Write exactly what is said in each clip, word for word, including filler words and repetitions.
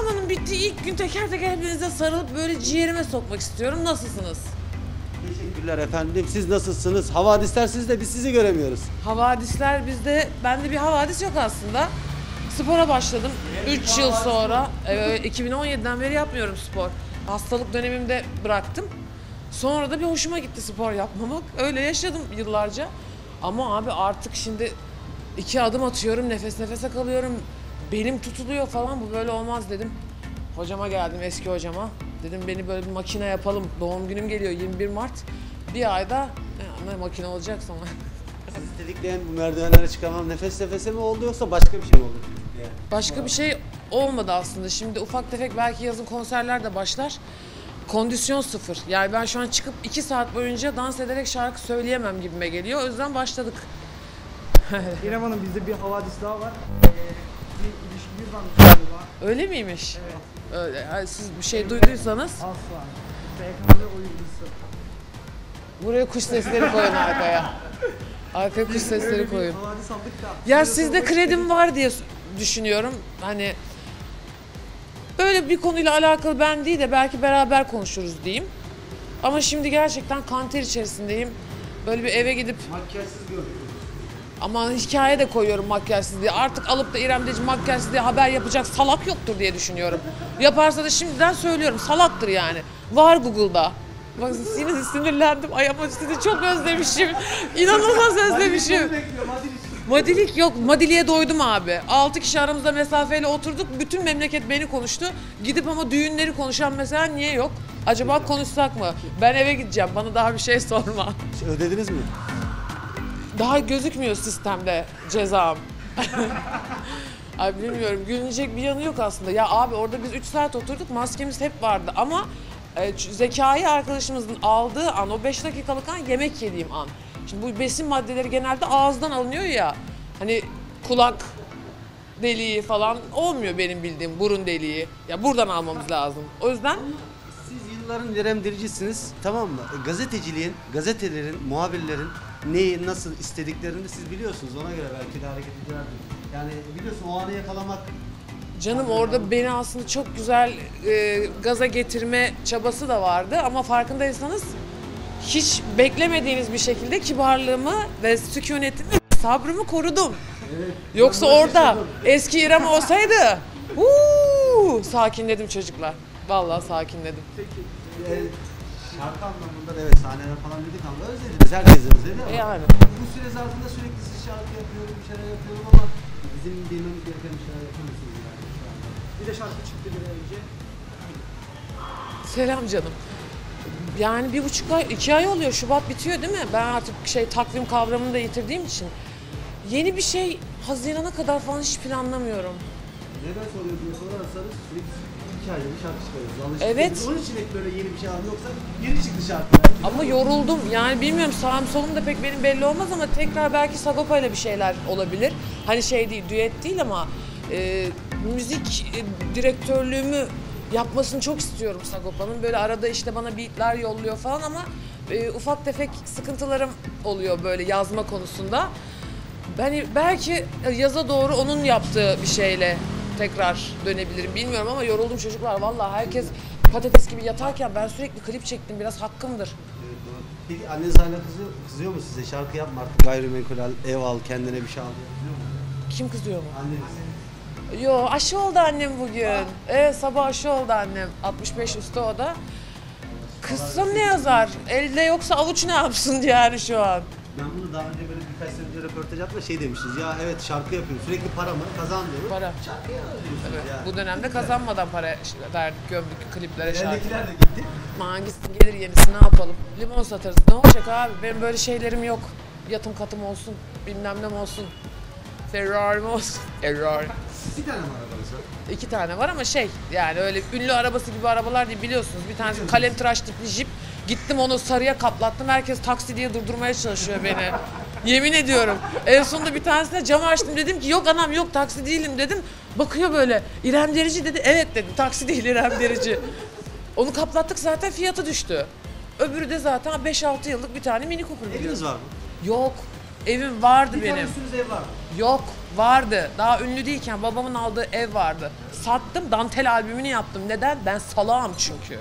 Koronanın bittiği ilk gün teker teker hepinize sarılıp böyle ciğerime sokmak istiyorum. Nasılsınız? Teşekkürler efendim. Siz nasılsınız? Havadisler sizde, biz sizi göremiyoruz. Havadisler bizde. Bende bir havadis yok aslında. Spora başladım. üç yıl sonra. E, iki bin on yedi'den beri yapmıyorum spor. Hastalık dönemimde bıraktım. Sonra da bir hoşuma gitti spor yapmamak. Öyle yaşadım yıllarca. Ama abi artık şimdi iki adım atıyorum, nefes nefese kalıyorum. Belim tutuluyor falan, bu böyle olmaz dedim. Hocama geldim, eski hocama. Dedim beni böyle bir makine yapalım. Doğum günüm geliyor yirmi bir Mart. Bir ayda ne makine olacak sonra. Siz dedikleyen bu merdivenlere çıkamam. Nefes nefese mi oldu yoksa başka bir şey mi oldu? Yani. Başka bir şey olmadı aslında. Şimdi ufak tefek belki yazın konserler de başlar. Kondisyon sıfır. Yani ben şu an çıkıp iki saat boyunca dans ederek şarkı söyleyemem gibime geliyor. O yüzden başladık. İrem Hanım, bizde bir havadis daha var. Öyle miymiş? Evet. Öyle. Yani siz bir şey duyduysanız. Asla. Zekai oyuncusu. Buraya kuş sesleri koyun arkaya. Arkaya kuş sesleri koyun. Ya sizde kredim var diye düşünüyorum. Hani böyle bir konuyla alakalı ben değil de belki beraber konuşuruz diyeyim. Ama şimdi gerçekten kan ter içerisindeyim. Böyle bir eve gidip. Makyajsız görünüyorsunuz. Ama hikaye de koyuyorum makyajsız diye. Artık alıp da İrem Derici makyajsız diye haber yapacak salak yoktur diye düşünüyorum. Yaparsa da şimdiden söylüyorum, salaktır yani. Var Google'da. Bak yine sinirlendim. Ay ama sizi çok özlemişim. İnanılmaz özlemişim. Madilik yok. Madiliğe doydum abi. altı kişi aramızda mesafeyle oturduk. Bütün memleket beni konuştu. Gidip ama düğünleri konuşan mesela niye yok? Acaba konuşsak mı? Ben eve gideceğim. Bana daha bir şey sorma. Ödediniz mi? Daha gözükmüyor sistemde cezam. Ay bilmiyorum, gülünecek bir yanı yok aslında. Ya abi orada biz üç saat oturduk, maskemiz hep vardı ama e, Zekai arkadaşımızın aldığı an, o beş dakikalık an yemek yediğim an. Şimdi bu besin maddeleri genelde ağızdan alınıyor ya, hani kulak deliği falan olmuyor benim bildiğim, burun deliği. Ya buradan almamız lazım. O yüzden... Siz yılların İrem Dericisiniz, tamam mı? E, gazeteciliğin, gazetelerin, muhabirlerin... Neyi, nasıl istediklerini siz biliyorsunuz, ona göre belki de hareket ederdim. Yani biliyorsun o anı yakalamak... Canım orada anladım. Beni aslında çok güzel e, gaza getirme çabası da vardı ama farkındaysanız hiç beklemediğiniz bir şekilde kibarlığımı ve sükunetimi, sabrımı korudum. Evet. Yoksa orada yaşadım. Eski İrem olsaydı uuu, sakinledim çocuklar. Vallahi sakinledim. Peki. Evet. Şarkı anlamında da evet, sahneler falan dedik ama özlediniz, herkes özledi ama yani. Bu süre zarfında sürekli siz şarkı yapıyorum, bir şeyler yapıyorum ama bizim bilmemiz gereken bir şeyler yapamıyorsunuz yani şu anda. Bir de şarkı çıktı bir önce. Selam canım. Yani bir buçuk ay, iki ay oluyor, Şubat bitiyor değil mi? Ben artık şey takvim kavramını da yitirdiğim için. Yeni bir şey Haziran'a kadar falan hiç planlamıyorum. Neden soruyorsunuz sorarsanız sürekli. Evet. Onun için hep böyle yeni bir şey aldım, yoksa yeni çıktı şarkı. Ama yoruldum yani, bilmiyorum, sağım solum da pek benim belli olmaz ama tekrar belki Sagopa ile bir şeyler olabilir. Hani şey değil, düet değil ama e, müzik e, direktörlüğümü yapmasını çok istiyorum Sagopa'nın. Böyle arada işte bana beatler yolluyor falan ama e, ufak tefek sıkıntılarım oluyor böyle yazma konusunda. Ben belki yaza doğru onun yaptığı bir şeyle tekrar dönebilirim bilmiyorum ama yoruldum çocuklar. Vallahi herkes patates gibi yatarken ben sürekli klip çektim, biraz hakkımdır. Evet, doğru. Peki anneniz hala kızıyor, kızıyor mu size? Şarkı yapma artık, gayrimenkul al, ev al, kendine bir şey al. Kim kızıyor mu? Anneniz. Yo, aşı oldu annem bugün. Aa. Evet, sabah aşı oldu annem. altmış beş üstü o da. Kızsın ne yazar? Elde yoksa avuç ne yapsın yani şu an. Ben bunu daha önce böyle birkaç sene önce röportaj yaptığımda şey demiştiniz, ya evet şarkı yapıyorum, sürekli para mı kazanmıyorum, para. Şarkı yapıyorsunuz evet. Yani. Bu dönemde kazanmadan para verdik, gömdük kliplere, şarkılara. Yerdekiler de gitti. Man gitsin, gelir yenisi, ne yapalım, limon satarız, ne olacak abi, benim böyle şeylerim yok. Yatım katım olsun, bilmem ne olsun, Ferrari mi olsun, Ferrari. İki tane mi arabanız var? İki tane var ama şey yani öyle ünlü arabası gibi arabalar değil, biliyorsunuz, bir tanesi kalem tıraş tipli jip. Gittim onu sarıya kaplattım. Herkes taksi diye durdurmaya çalışıyor beni. Yemin ediyorum. En sonunda bir tanesine camı açtım, dedim ki yok anam yok, taksi değilim dedim. Bakıyor böyle, İrem Derici dedi. Evet dedim, taksi değil İrem Derici. Onu kaplattık, zaten fiyatı düştü. Öbürü de zaten beş altı yıllık bir tane Mini Cooper. Eviniz var mı? Yok. Evim vardı bir benim. Ev var. Yok, vardı. Daha ünlü değilken babamın aldığı ev vardı. Sattım, Dantel albümünü yaptım. Neden? Ben salağım çünkü.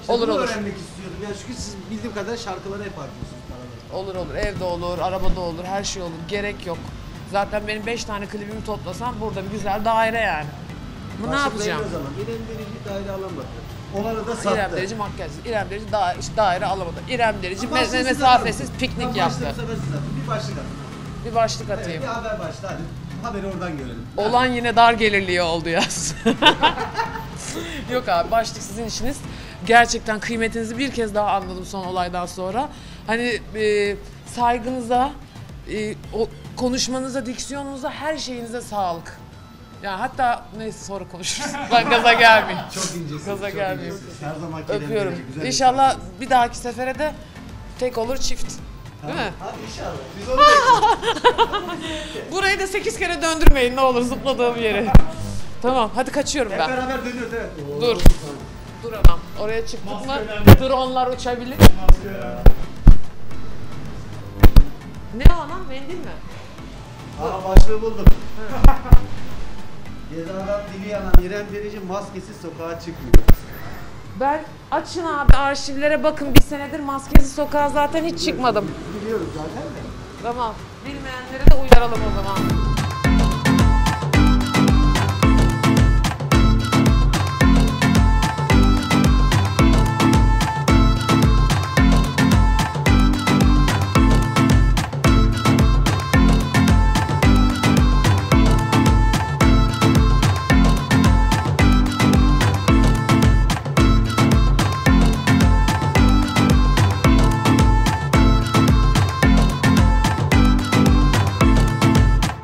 İşte olur olur. Öğrenmek istiyordum ya çünkü siz bildiğim kadar şarkıları hep harcıyorsunuz. Olur olur, evde olur, arabada olur, her şey olur. Gerek yok. Zaten benim beş tane klibimi toplasam burada bir güzel daire yani. Bu ne yapacağım? O zaman İrem Derici daire alamadı. Onları da sattı. İrem Derici makyajsız, İrem Derici da daire alamadı. İrem Derici mes mesafesiz piknik ben yaptı. Bir başlık atayım. Bir başlık atayım. Evet, bir haber başlığı. Hadi haberi oradan görelim. Olan yine dar gelirliği oldu yaz. Yok abi, başlık sizin işiniz. Gerçekten kıymetinizi bir kez daha anladım son olaydan sonra. Hani e, saygınıza, e, o konuşmanıza, diksiyonunuza, her şeyinize sağlık. Yani hatta neyse sonra konuşuruz. Ben gaza gelmeyeyim. Çok incesin. Gaza çok gelmeyeyim. Incesin. Her zaman öpüyorum. İnşallah bir, bir dahaki sefere de tek olur çift. Değil mi? Hadi inşallah. Biz onu bekliyoruz. Burayı da sekiz kere döndürmeyin ne olur zıpladığım yere. Tamam hadi kaçıyorum ben. Hep beraber dönüyoruz evet. Oo. Dur. Dur anam. Oraya çıktık mı dronlar uçabilir. Ne o anam? Mendil mi? Aa başlığı buldum. Cezadan dili yanan İrem Derici maskesiz sokağa çıkmıyor. Ben açın abi arşivlere bakın bir senedir maskesiz sokağa zaten hiç çıkmadım. Biliyoruz zaten de. Tamam. Bilmeyenlere de uyaralım o zaman.